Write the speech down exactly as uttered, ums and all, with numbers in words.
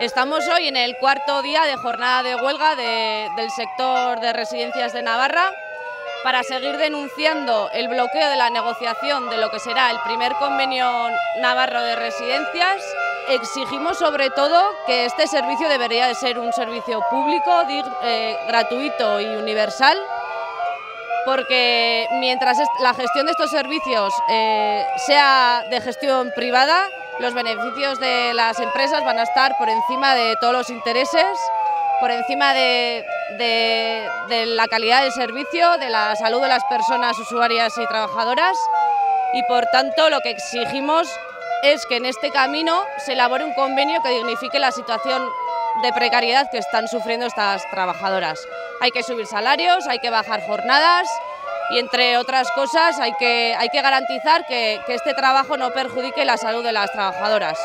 Estamos hoy en el cuarto día de jornada de huelga de, del sector de residencias de Navarra para seguir denunciando el bloqueo de la negociación de lo que será el primer convenio navarro de residencias. Exigimos sobre todo que este servicio debería de ser un servicio público, eh, gratuito y universal, porque mientras la gestión de estos servicios eh, sea de gestión privada, los beneficios de las empresas van a estar por encima de todos los intereses, por encima de, de, de la calidad del servicio, de la salud de las personas usuarias y trabajadoras, y por tanto lo que exigimos es que en este camino se elabore un convenio que dignifique la situación de precariedad que están sufriendo estas trabajadoras. Hay que subir salarios, hay que bajar jornadas. Y entre otras cosas hay que, hay que garantizar que, que este trabajo no perjudique la salud de las trabajadoras.